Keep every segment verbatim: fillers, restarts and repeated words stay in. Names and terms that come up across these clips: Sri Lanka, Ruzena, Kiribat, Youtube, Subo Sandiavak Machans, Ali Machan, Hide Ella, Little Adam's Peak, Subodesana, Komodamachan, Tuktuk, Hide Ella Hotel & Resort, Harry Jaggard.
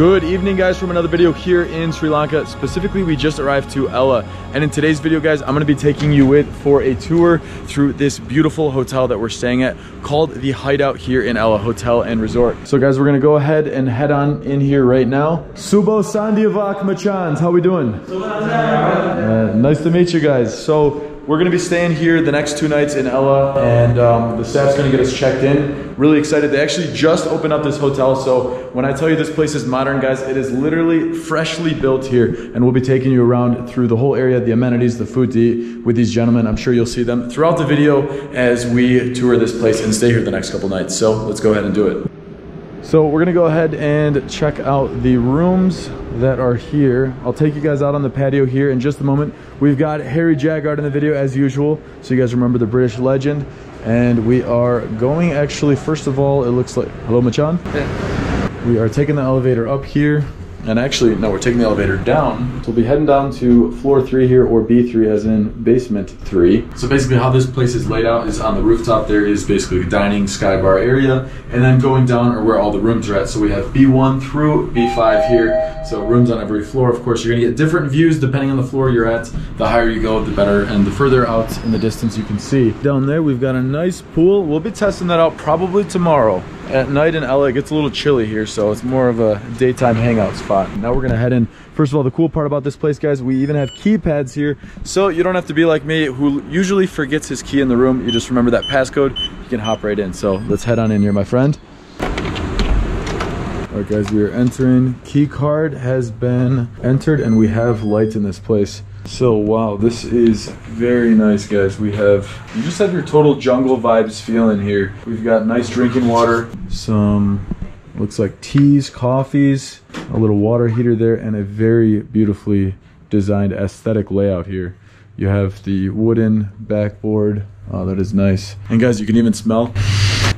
Good evening guys, from another video here in Sri Lanka. Specifically, we just arrived to Ella, and in today's video guys, I'm going to be taking you with for a tour through this beautiful hotel that we're staying at called the Hideout here in Ella Hotel and Resort. So guys, we're going to go ahead and head on in here right now. Subo Sandiavak Machans, how we doing? Uh, nice to meet you guys. So we're gonna be staying here the next two nights in Ella, and um, the staff's gonna get us checked in. Really excited. They actually just opened up this hotel, so when I tell you this place is modern, guys, it is literally freshly built here, and we'll be taking you around through the whole area, the amenities, the food to eat with these gentlemen. I'm sure you'll see them throughout the video as we tour this place and stay here the next couple nights. So let's go ahead and do it. So we're gonna go ahead and check out the rooms that are here. I'll take you guys out on the patio here in just a moment. We've got Harry Jaggard in the video as usual, so you guys remember the British legend. And we are going, actually, first of all, it looks like, hello Machan? Hey. We are taking the elevator up here, and actually, no, we're taking the elevator down. So we'll be heading down to floor three here, or B three as in basement three. So basically how this place is laid out is on the rooftop there is basically a dining sky bar area, and then going down are where all the rooms are at. So we have B one through B five here. So rooms on every floor. Of course, you're gonna get different views depending on the floor you're at. The higher you go, the better, and the further out in the distance you can see. Down there, we've got a nice pool. We'll be testing that out probably tomorrow. At night in Ella, it gets a little chilly here, so it's more of a daytime hangout spot. Now we're gonna head in. First of all, the cool part about this place, guys, we even have keypads here, so you don't have to be like me, who usually forgets his key in the room. You just remember that passcode, you can hop right in. So let's head on in here, my friend. All right, guys, we are entering. Key card has been entered, and we have lights in this place. So wow, this is very nice, guys. We have, you just have your total jungle vibes feeling here. We've got nice drinking water, some looks like teas, coffees, a little water heater there, and a very beautifully designed aesthetic layout here. You have the wooden backboard. Oh, that is nice. And guys, you can even smell.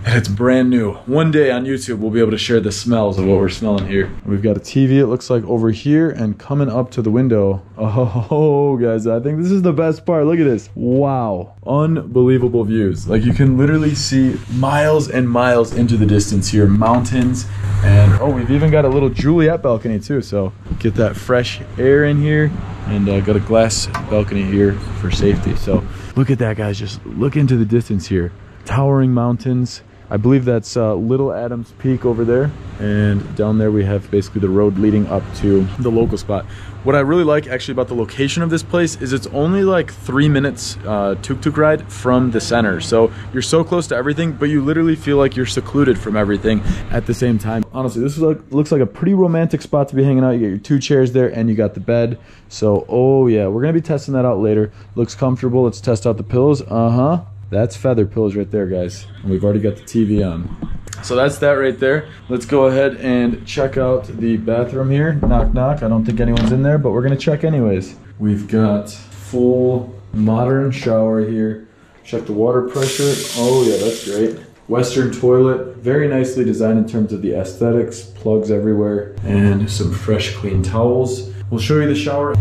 And it's brand new. One day on YouTube, we'll be able to share the smells of what we're smelling here. We've got a T V, it looks like, over here, and coming up to the window. Oh, guys, I think this is the best part. Look at this. Wow. Unbelievable views. Like, you can literally see miles and miles into the distance here. Mountains. And, oh, we've even got a little Juliet balcony, too. So, get that fresh air in here. And uh, got a glass balcony here for safety. So, look at that, guys. Just look into the distance here. Towering mountains. I believe that's uh, Little Adam's Peak over there. And down there we have basically the road leading up to the local spot. What I really like actually about the location of this place is it's only like three minutes uh, tuk-tuk ride from the center. So you're so close to everything, but you literally feel like you're secluded from everything at the same time. Honestly, this is like, looks like a pretty romantic spot to be hanging out. You got your two chairs there and you got the bed. So, oh yeah, we're gonna be testing that out later. Looks comfortable. Let's test out the pillows. Uh-huh. That's feather pillows right there, guys. And we've already got the T V on. So that's that right there. Let's go ahead and check out the bathroom here. Knock, knock. I don't think anyone's in there, but we're gonna check anyways. We've got full modern shower here. Check the water pressure. Oh yeah, that's great. Western toilet, very nicely designed in terms of the aesthetics, plugs everywhere, and some fresh, clean towels. We'll show you the shower.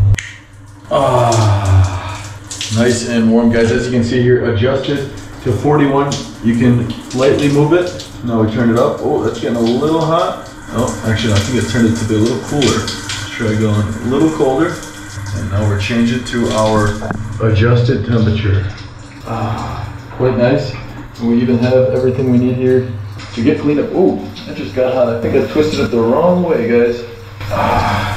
Ah. Nice and warm, guys. As you can see here, adjusted to forty-one. You can lightly move it. Now we turn it up. Oh, that's getting a little hot. Oh, actually, I think I turned it to be a little cooler. Let's try going a little colder. And now we're changing to our adjusted temperature. Ah, quite nice. And we even have everything we need here to get cleaned up. Oh, that just got hot. I think I twisted it the wrong way, guys. Ah.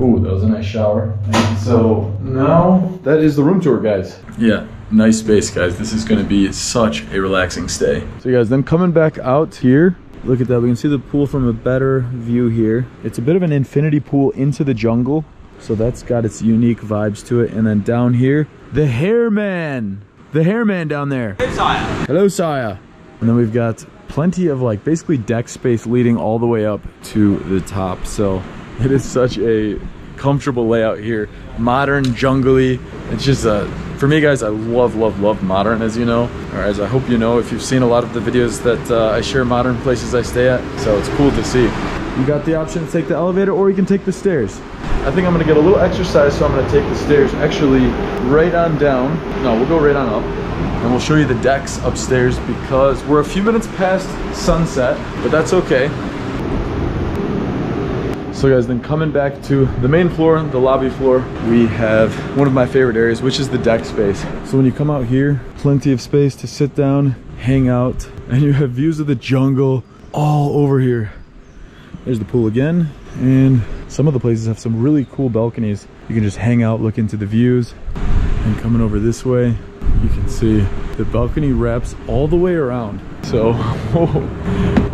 Ooh, that was a nice shower. And so now that is the room tour, guys. Yeah, nice space, guys. This is gonna be such a relaxing stay. So you guys, then coming back out here, look at that. We can see the pool from a better view here. It's a bit of an infinity pool into the jungle. So that's got its unique vibes to it. And then down here, the hair man. The hair man down there. Hey, Saya. Hello, Saya. And then we've got plenty of like basically deck space leading all the way up to the top. So it is such a comfortable layout here. Modern, jungly. It's just a, for me guys, I love, love, love modern, as you know, or as I hope you know, if you've seen a lot of the videos that uh, I share modern places I stay at. So it's cool to see. You got the option to take the elevator or you can take the stairs. I think I'm gonna get a little exercise, so I'm gonna take the stairs actually right on down. No, we'll go right on up. And we'll show you the decks upstairs because we're a few minutes past sunset, but that's okay. So guys, then coming back to the main floor, the lobby floor, we have one of my favorite areas, which is the deck space. So when you come out here, plenty of space to sit down, hang out, and you have views of the jungle all over here. There's the pool again, and some of the places have some really cool balconies. You can just hang out, look into the views, and coming over this way, you can see the balcony wraps all the way around. So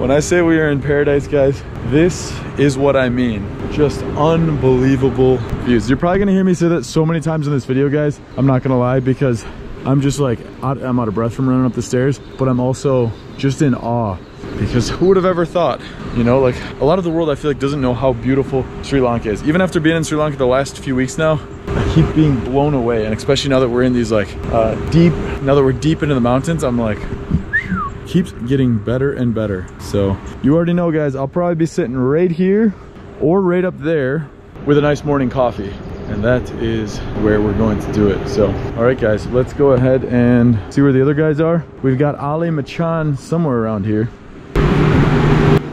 when I say we are in paradise, guys, this is what I mean. Just unbelievable views. You're probably gonna hear me say that so many times in this video, guys. I'm not gonna lie, because I'm just like, I'm out of breath from running up the stairs, but I'm also just in awe, because who would have ever thought, you know, like a lot of the world I feel like doesn't know how beautiful Sri Lanka is. Even after being in Sri Lanka the last few weeks now, I keep being blown away. And especially now that we're in these like uh, deep, now that we're deep into the mountains, I'm like, keeps getting better and better. So you already know, guys, I'll probably be sitting right here or right up there with a nice morning coffee. And that is where we're going to do it. So, all right, guys, let's go ahead and see where the other guys are. We've got Ali Machan somewhere around here.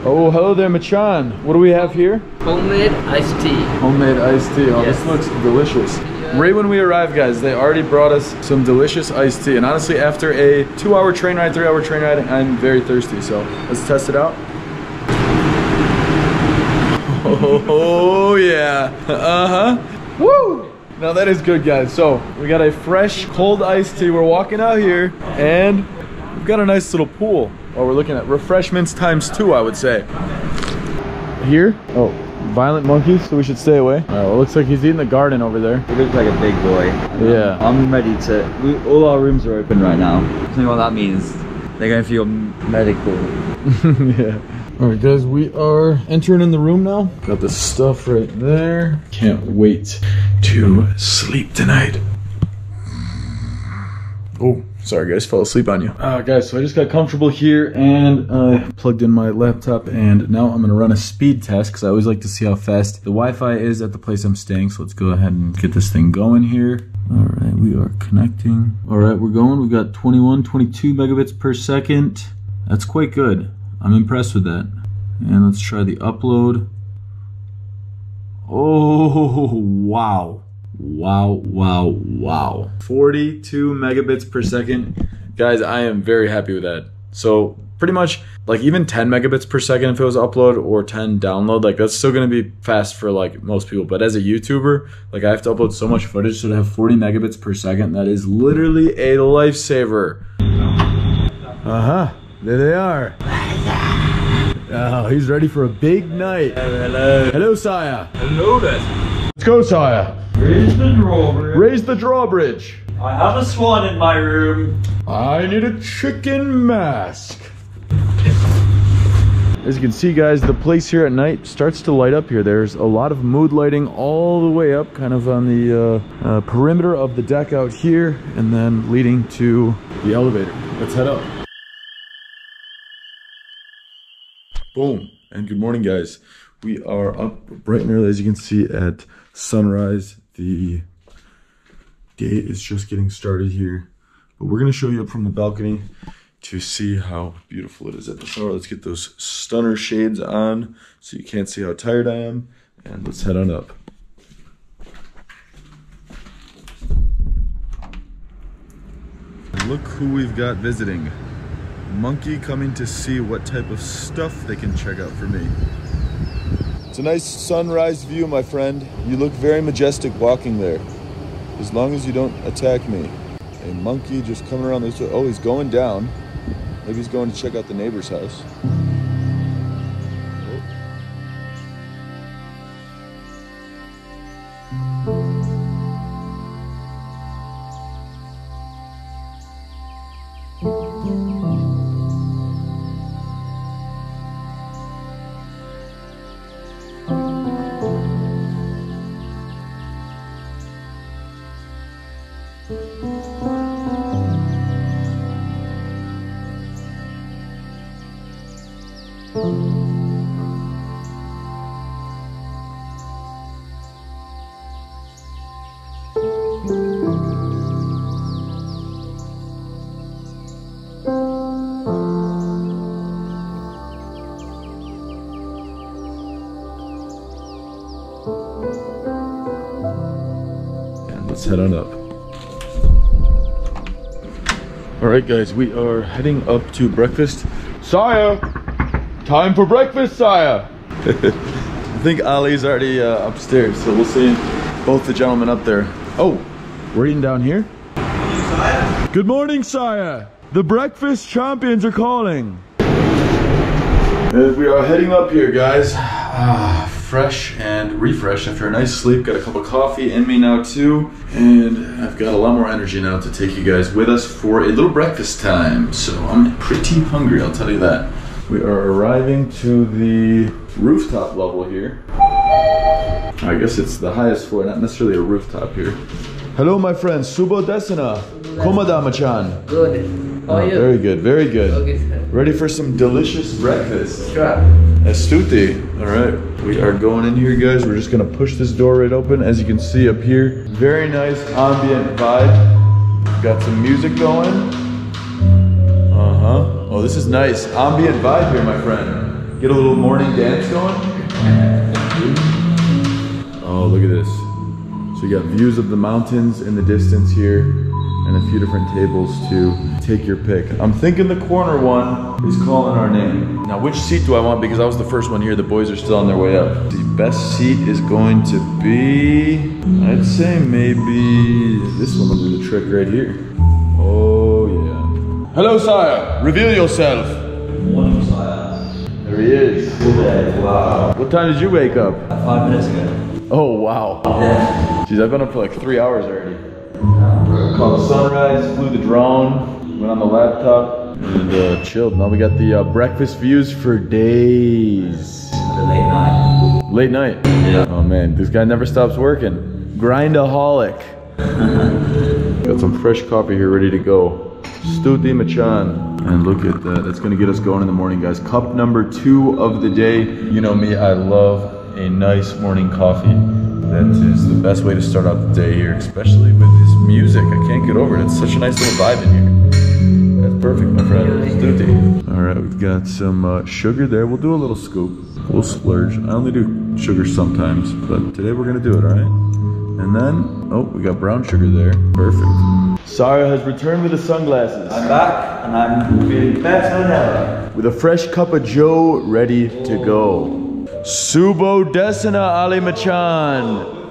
Oh, hello there, Machan. What do we have here? Homemade iced tea. Homemade iced tea. Oh, yes. This looks delicious. Yeah. Right when we arrived, guys, they already brought us some delicious iced tea. And honestly, after a two-hour train ride, three-hour train ride, I'm very thirsty. So let's test it out. Oh, yeah. Uh-huh. Woo! Now that is good, guys. So we got a fresh cold iced tea. We're walking out here and we've got a nice little pool. Oh, we're looking at refreshments times two, I would say. Here? Oh, violent monkeys, so we should stay away. All right, well, it looks like he's eating the garden over there. He looks like a big boy. Yeah. I'm ready to, we, all our rooms are open right now. I know what that means. They're going for your medical. Yeah. All right, guys, we are entering in the room now. Got the stuff right there. Can't wait to sleep tonight. Oh, sorry, guys, fell asleep on you. Uh, guys, so I just got comfortable here and uh, plugged in my laptop, and now I'm gonna run a speed test because I always like to see how fast the Wi-Fi is at the place I'm staying. So let's go ahead and get this thing going here. All right, we are connecting. All right, we're going. We've got twenty-one, twenty-two megabits per second. That's quite good. I'm impressed with that. And let's try the upload. Oh, wow. Wow, wow, wow. forty-two megabits per second. Guys, I am very happy with that. So pretty much like even ten megabits per second if it was upload, or ten download, like that's still gonna be fast for like most people. But as a YouTuber, like I have to upload so much footage, so to have forty megabits per second, that is literally a lifesaver. Uh-huh, there they are. Oh, he's ready for a big night. Hello. Hello, sire. Hello there. Let's go, sire. Raise the drawbridge. Raise the drawbridge. I have a swan in my room. I need a chicken mask. As you can see, guys, the place here at night starts to light up here. There's a lot of mood lighting all the way up, kind of on the uh, uh, perimeter of the deck out here, and then leading to the elevator. Let's head up. Boom, and good morning, guys. We are up bright and early, as you can see, at sunrise. The day is just getting started here, but we're gonna show you up from the balcony to see how beautiful it is at the shore. Let's get those stunner shades on so you can't see how tired I am, and let's head on up. And look who we've got visiting. Monkey coming to see what type of stuff they can check out for me. It's a nice sunrise view, my friend. You look very majestic walking there. As long as you don't attack me. A monkey just coming around this way. Oh, he's going down. Maybe he's going to check out the neighbor's house. let's head on up. All right, guys, we are heading up to breakfast. Sire, time for breakfast, sire. I think Ali's already uh, upstairs, so we'll see both the gentlemen up there. Oh, we're eating down here? Good morning, sire. The breakfast champions are calling. And we are heading up here, guys. Ah, fresh and refreshed after a nice sleep. Got a cup of coffee in me now, too. And I've got a lot more energy now to take you guys with us for a little breakfast time. So I'm pretty hungry, I'll tell you that. We are arriving to the rooftop level here. I guess it's the highest floor, not necessarily a rooftop here. Hello, my friends. Subodesana, Komodamachan. Good. How are you? Very good, very good. Okay, ready for some delicious breakfast. Sure. Astuti. All right. We are going in here, guys. We're just going to push this door right open. As you can see up here, very nice ambient vibe. Got some music going. Uh-huh. Oh, this is nice. Ambient vibe here, my friend. Get a little morning dance going. Oh, look at this. So you got views of the mountains in the distance here and a few different tables to take your pick. I'm thinking the corner one is calling our name. Now, which seat do I want? Because I was the first one here. The boys are still on their way up. The best seat is going to be, I'd say maybe this one will do the trick right here. Oh, yeah. Hello, sire. Reveal yourself. Morning, sire. There he is. Good day. Wow. What time did you wake up? Five minutes ago. Oh, wow. Yeah. Jeez, I've been up for like three hours already. Yeah. Caught the sunrise, flew the drone, went on the laptop, and uh, chilled. Now we got the uh, breakfast views for days. The late night. Late night? Yeah. Oh, man, this guy never stops working. Grindaholic. Got some fresh coffee here ready to go. Stuti Machan. And look at that. That's going to get us going in the morning, guys. Cup number two of the day. You know me, I love a nice morning coffee. That is the best way to start out the day here, especially with this music. I can't get over it. It's such a nice little vibe in here. That's perfect, my friend. Let's do it. All right, we've got some uh, sugar there. We'll do a little scoop. We'll splurge. I only do sugar sometimes, but today we're gonna do it, all right? And then, oh, we got brown sugar there. Perfect. Sara has returned with the sunglasses. I'm back, and I'm feeling better now. With a fresh cup of joe ready to go. Subodesana, Ali Machan.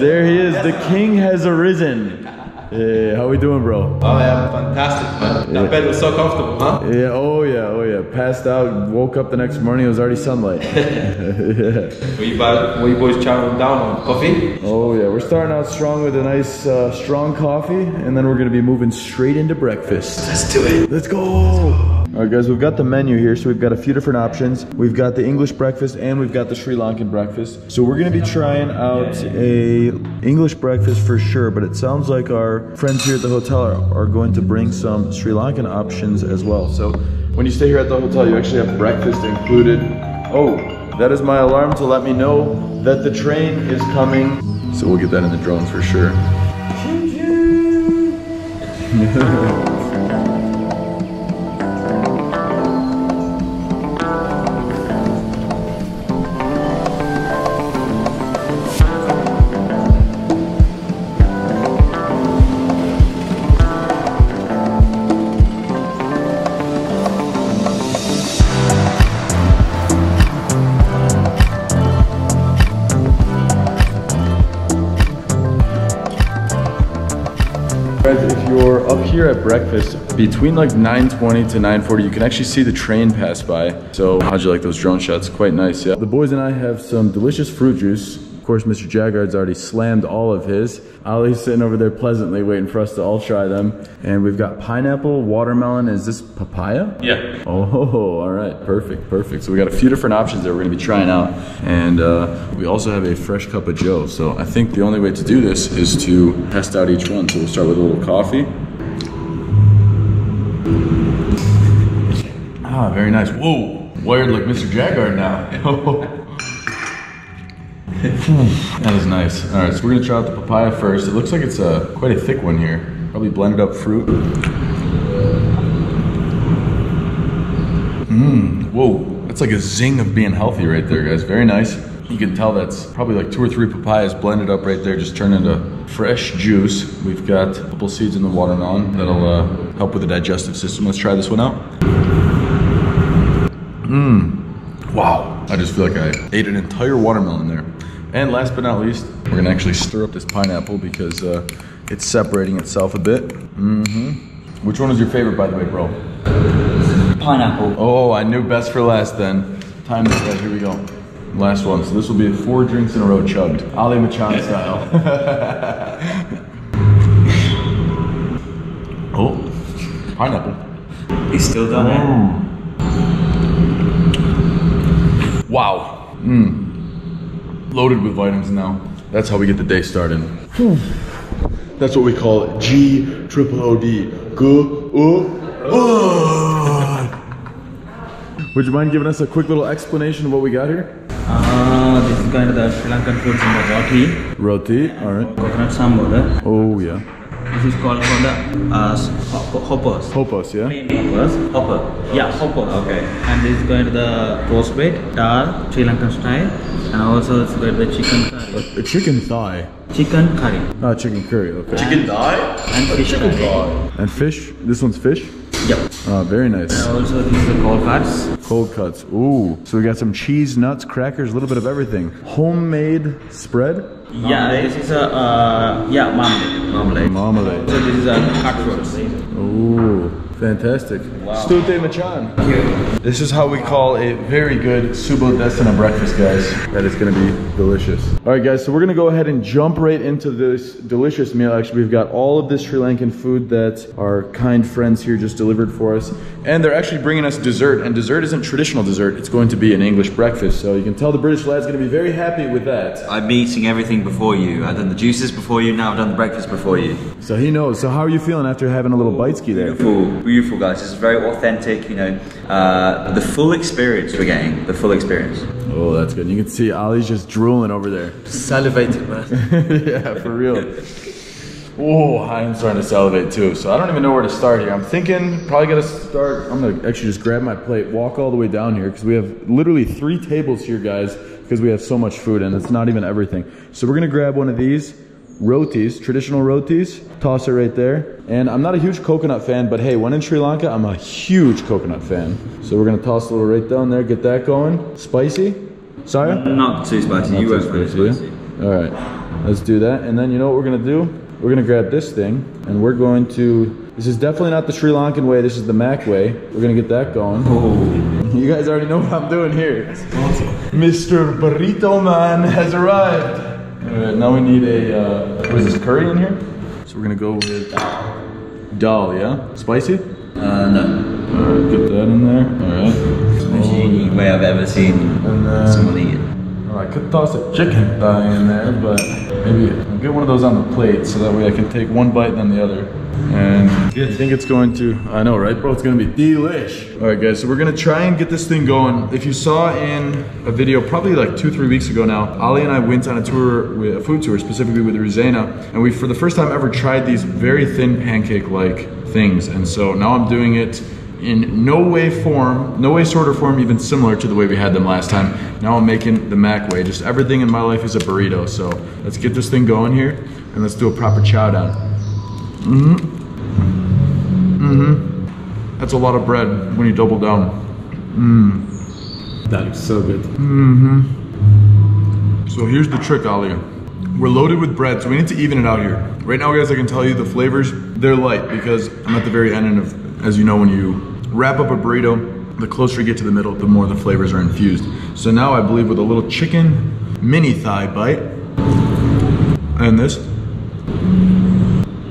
There he is. The king has arisen. Yeah, how we doing, bro? Oh, yeah, fantastic, man. That yeah. bed was so comfortable, huh? Yeah, oh yeah, oh yeah. Passed out, woke up the next morning, it was already sunlight. Yeah. Were you, were you boys chowing down on coffee? Oh yeah, we're starting out strong with a nice, uh, strong coffee, and then we're going to be moving straight into breakfast. Let's do it. Let's go. Let's go. All right, guys, we've got the menu here, so we've got a few different options. We've got the English breakfast and we've got the Sri Lankan breakfast. So we're gonna be trying out a English breakfast for sure, but it sounds like our friends here at the hotel are, are going to bring some Sri Lankan options as well. So when you stay here at the hotel, you actually have breakfast included. Oh, that is my alarm to let me know that the train is coming. So we'll get that in the drone for sure. At breakfast between like nine twenty to nine forty, you can actually see the train pass by. So how'd you like those drone shots? Quite nice. Yeah, the boys and I have some delicious fruit juice. Of course, Mister Jaggard's already slammed all of his. Ali's sitting over there pleasantly waiting for us to all try them. And we've got pineapple, watermelon. Is this papaya? Yeah. Oh, all right. Perfect, perfect. So we got a few different options that we're going to be trying out. And uh, we also have a fresh cup of joe. So I think the only way to do this is to test out each one. So we'll start with a little coffee. Ah, very nice. Whoa, wired like Mister Jaggard now. That is nice. All right, so we're gonna try out the papaya first. It looks like it's a quite a thick one here. Probably blended up fruit. Mmm. Whoa, that's like a zing of being healthy right there, guys. Very nice. You can tell that's probably like two or three papayas blended up right there, just turn into fresh juice. We've got apple seeds in the watermelon. That'll uh, help with the digestive system. Let's try this one out. Mmm. Wow. I just feel like I ate an entire watermelon there. And last but not least, we're gonna actually stir up this pineapple because uh, it's separating itself a bit. Mm-hmm. Which one is your favorite, by the way, bro? Pineapple. Oh, I knew best for last then. Time is right, here we go. Last one, so this will be four drinks in a row chugged. Ali Machan style. Oh, pineapple. He's still done it. Wow. Mm. Loaded with vitamins now. That's how we get the day started. That's what we call G triple O D. Go, oh, oh. Would you mind giving us a quick little explanation of what we got here? Uh, this is kind of the Sri Lankan food, some roti. Roti, alright. Coconut sambar. Oh, yeah. This is called for the uh, hoppers. Hoppers, yeah? Plain hoppers. Hopper. Yeah, hoppers. Okay. And this is going to the roast bait, dal, Sri Lankan style. And also it's going to the chicken curry. A, a chicken thigh? Chicken curry. Ah, chicken curry, okay. Chicken thigh? And, and fish chicken thigh. And fish? This one's fish? Yep. Oh, very nice. And also these are cold cuts. Cold cuts. Ooh. So we got some cheese, nuts, crackers, a little bit of everything. Homemade spread? Marmalade. Yeah, this is a, uh, yeah, marmalade. Marmalade. Marmalade. So this is a cut fruits. Ooh. Fantastic. Wow. Stute Machan. Thank you. This is how we call a very good Subodesana breakfast, guys. That is gonna be delicious. All right, guys, so we're gonna go ahead and jump right into this delicious meal. Actually, we've got all of this Sri Lankan food that our kind friends here just delivered for us. And they're actually bringing us dessert, and dessert isn't traditional dessert. It's going to be an English breakfast. So you can tell the British lad's gonna be very happy with that. I've been eating everything before you. I've done the juices before you, now I've done the breakfast before you. So he knows. So how are you feeling after having a little bite ski there? Beautiful. Beautiful, guys. It's very authentic, you know, uh, the full experience we're getting, the full experience. Oh, that's good. You can see Ali's just drooling over there. Salivated, man. Yeah, for real. Oh, I am starting to salivate too, so I don't even know where to start here. I'm thinking probably gotta start, I'm gonna actually just grab my plate, walk all the way down here, because we have literally three tables here, guys, because we have so much food and it's not even everything. So we're gonna grab one of these. Rotis, traditional rotis, toss it right there. And I'm not a huge coconut fan, but hey, when in Sri Lanka, I'm a huge coconut fan. So we're gonna toss a little right down there, get that going. Spicy? Sorry? Not too spicy, not you were spicy. All right, let's do that. And then you know what we're gonna do? We're gonna grab this thing and we're going to, this is definitely not the Sri Lankan way, this is the Mac way. We're gonna get that going. Oh. You guys already know what I'm doing here. Awesome. Mister Burrito Man has arrived. Right, now we need a, uh, what is this, curry in here? So we're gonna go with dal, yeah? Spicy? Uh, no. Alright, get that in there. Alright. It's the most unique way I've ever seen someone eat it. I could toss a chicken thigh in there, but maybe I'll get one of those on the plate so that way I can take one bite and then the other. And I think it's going to, I know, right, bro? It's gonna be delish. All right, guys, so we're gonna try and get this thing going. If you saw in a video probably like two, three weeks ago now, Ali and I went on a tour, with, a food tour, specifically with Ruzena, and we, for the first time ever, tried these very thin pancake-like things. And so now I'm doing it in no way form, no way sort or form even similar to the way we had them last time. Now I'm making the Mac way. Just everything in my life is a burrito. So let's get this thing going here, and let's do a proper chow down. Mm-hmm. Mm-hmm. That's a lot of bread when you double down. Mmm. That is so good. Mm-hmm. So here's the trick, Ali. We're loaded with bread, so we need to even it out here. Right now, guys, I can tell you the flavors, they're light because I'm at the very end of, as you know, when you wrap up a burrito, the closer you get to the middle, the more the flavors are infused. So now I believe with a little chicken mini thigh bite and this.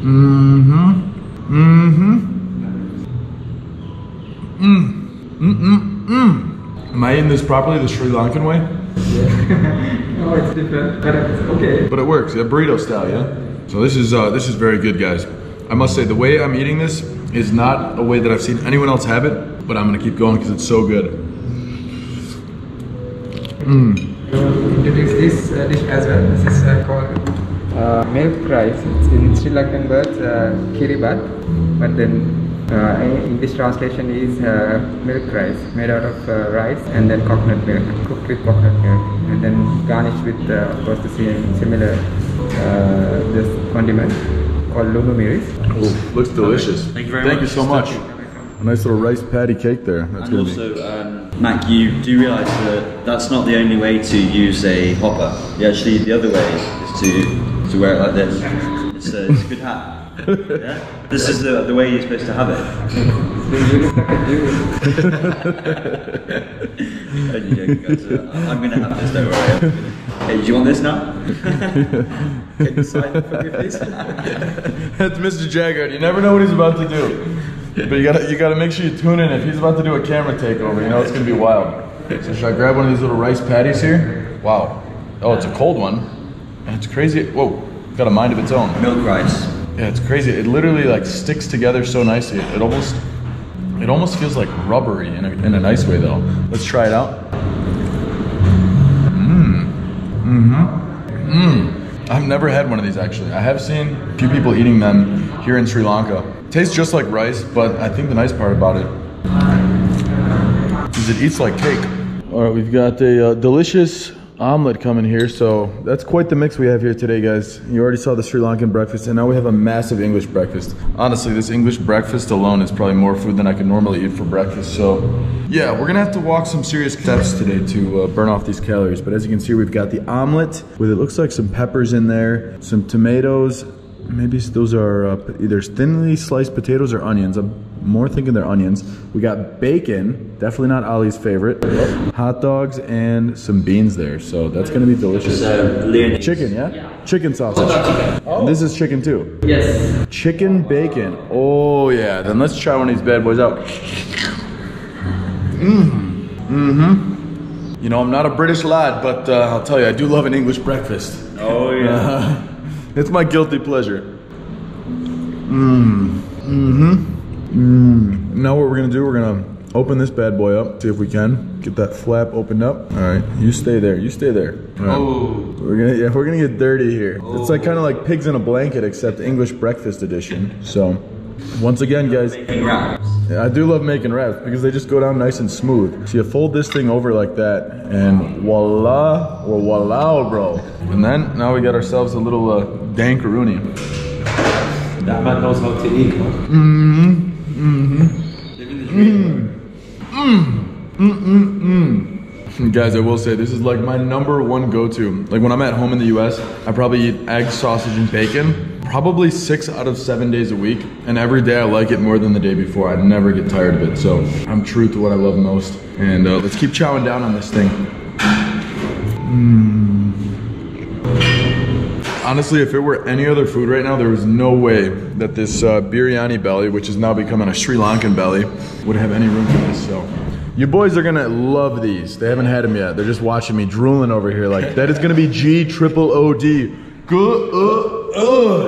Mm-hmm. Mm-hmm. Mm. Mm-mm-mm. Am I eating this properly, the Sri Lankan way? Yeah. No, it's different, but it's okay. But it works, yeah, burrito style, yeah? So this is, uh, this is very good, guys. I must say, the way I'm eating this is not a way that I've seen anyone else have it, but I'm gonna keep going because it's so good. Mm. You introduce this uh, dish as well. This is uh, called... Uh, milk rice. It's in Sri Lankan words, uh, Kiribat, but then Uh, English translation is uh, milk rice, made out of uh, rice and then coconut milk, cooked with coconut milk, and then garnished with, uh, of course, the same similar uh, this condiment called lumu. Oh, looks delicious. Thank you very Thank much. Thank you so much. A nice little rice patty cake there. That's and gonna also, be. Um, Mac, you do realize that that's not the only way to use a hopper. Yeah, actually, the other way is to to wear it like this. It's a, it's a good hat. Yeah? This yeah. is the, the way you're supposed to have it. I'm joking, guys. I'm going to have this, don't worry. Hey, do you want this now? Can you sign it for me, please? That's Mister Jaggard. You never know what he's about to do. But you gotta, you gotta make sure you tune in. If he's about to do a camera takeover, you know it's going to be wild. So should I grab one of these little rice patties here? Wow. Oh, it's a cold one. It's crazy. Whoa. It's got a mind of its own. Milk rice. Yeah, it's crazy. It literally like sticks together so nicely. It, it almost, it almost feels like rubbery in a, in a nice way though. Let's try it out. Mmm. Mm-hmm. Mmm. I've never had one of these actually. I have seen a few people eating them here in Sri Lanka. Tastes just like rice, but I think the nice part about it is it eats like cake. All right, we've got a uh, delicious omelet coming here, so that's quite the mix we have here today, guys. You already saw the Sri Lankan breakfast, and now we have a massive English breakfast. Honestly, this English breakfast alone is probably more food than I could normally eat for breakfast, so yeah, we're gonna have to walk some serious steps today to uh, burn off these calories. But as you can see, we've got the omelet with it looks like some peppers in there, some tomatoes, maybe those are uh, either thinly sliced potatoes or onions. I'm more thinking they're onions. We got bacon, definitely not Ali's favorite. Yep. Hot dogs and some beans there, so that's gonna be delicious. Uh, chicken, yeah? yeah? Chicken sausage. Oh. And this is chicken too. Yes. Chicken bacon. Oh yeah. Then let's try one of these bad boys out. Mmm. Mm-hmm. You know, I'm not a British lad, but uh, I'll tell you, I do love an English breakfast. Oh yeah. Uh, it's my guilty pleasure. Mmm. Mm-hmm. Mm. Now what we're gonna do, we're gonna open this bad boy up, see if we can get that flap opened up. All right, you stay there, you stay there. Right. Oh, we're gonna yeah, we're gonna get dirty here. Oh. It's like kind of like pigs in a blanket, except English breakfast edition. So, once again, guys, yeah, I do love making wraps because they just go down nice and smooth. So you fold this thing over like that, and voila, or voila, bro. And then now we got ourselves a little uh, dankaroonie. That man knows how to eat. Mm-hmm. Mm-hmm. Guys, I will say this is like my number one go-to. Like when I'm at home in the U S, I probably eat egg, sausage, and bacon probably six out of seven days a week. And every day I like it more than the day before. I never get tired of it. So I'm true to what I love most. And uh, let's keep chowing down on this thing. Mm. Honestly, if it were any other food right now, there was no way that this uh, biryani belly, which is now becoming a Sri Lankan belly, would have any room for this, so. You boys are gonna love these. They haven't had them yet. They're just watching me drooling over here like, that is gonna be G triple O D. Good, uh, uh.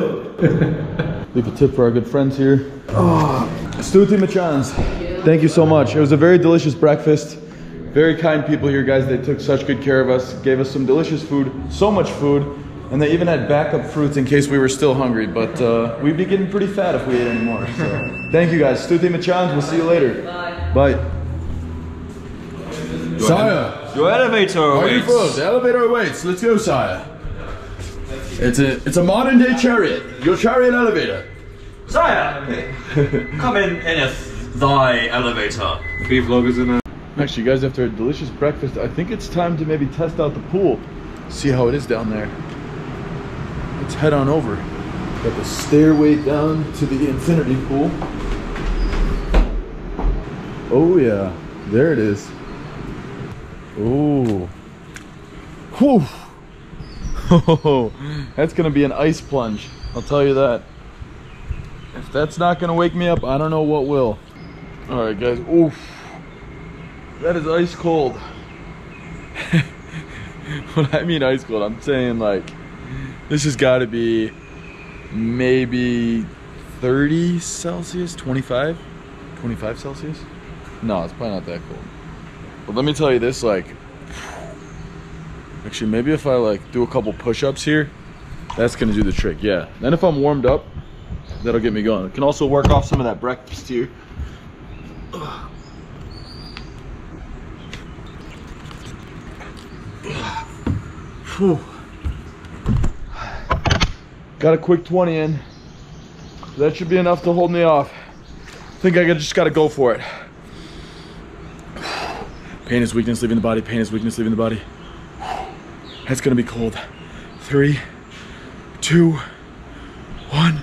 Leave a tip for our good friends here. Oh. Stuti Machans, thank you so much. It was a very delicious breakfast. Very kind people here, guys. They took such good care of us, gave us some delicious food, so much food. And they even had backup fruits in case we were still hungry, but uh, we'd be getting pretty fat if we ate any more. So. Thank you guys. Stuti Machans, we'll see you later. Bye. Bye. Sire! Your elevator awaits! The elevator awaits! Let's go, sire! It's a, it's a modern day chariot. Your chariot elevator. Sire! Come in, Eneth, thy elevator. Three vloggers in there. Actually, you guys, after a delicious breakfast, I think it's time to maybe test out the pool. See how it is down there. Let's head on over. Got the stairway down to the infinity pool. Oh yeah, there it is. Ooh. Whew. Oh, that's gonna be an ice plunge, I'll tell you that. If that's not gonna wake me up, I don't know what will. All right, guys. Oof. That is ice cold. When I mean ice cold, I'm saying like this has got to be maybe thirty Celsius, twenty-five, twenty-five Celsius. No, it's probably not that cold. But let me tell you this, like, actually, maybe if I like do a couple push-ups here, that's gonna do the trick. Yeah. Then if I'm warmed up, that'll get me going. I can also work off some of that breakfast here. Whew. Got a quick twenty in. That should be enough to hold me off. I think I just gotta go for it. Pain is weakness leaving the body. Pain is weakness leaving the body. That's gonna be cold. Three, two, one.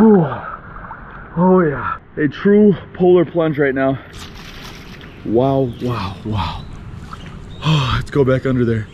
Oh, oh yeah. A true polar plunge right now. Wow, wow, wow. Oh, let's go back under there.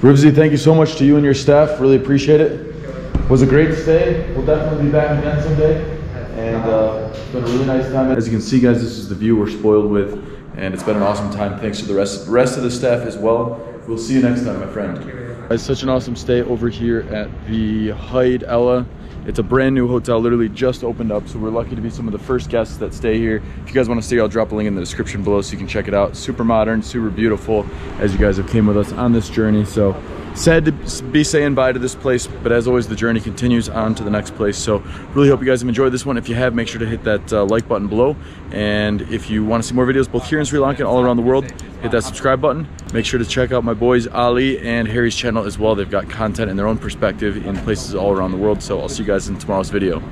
Rubsy, thank you so much to you and your staff. Really appreciate it. It was a great stay. We'll definitely be back again someday. And uh, it's been a really nice time. As you can see, guys, this is the view we're spoiled with. And it's been an awesome time. Thanks to the rest, rest of the staff as well. We'll see you next time, my friend. It's such an awesome stay over here at the Hide Ella. It's a brand new hotel, literally just opened up. So we're lucky to be some of the first guests that stay here. If you guys want to stay, I'll drop a link in the description below so you can check it out. Super modern, super beautiful, as you guys have came with us on this journey. So sad to be saying bye to this place, but as always, the journey continues on to the next place. So really hope you guys have enjoyed this one. If you have, make sure to hit that uh, like button below. And if you want to see more videos, both here in Sri Lanka and all around the world, hit that subscribe button. Make sure to check out my boys Ali and Harry's channel as well. They've got content and their own perspective in places all around the world. So I'll see you guys in tomorrow's video.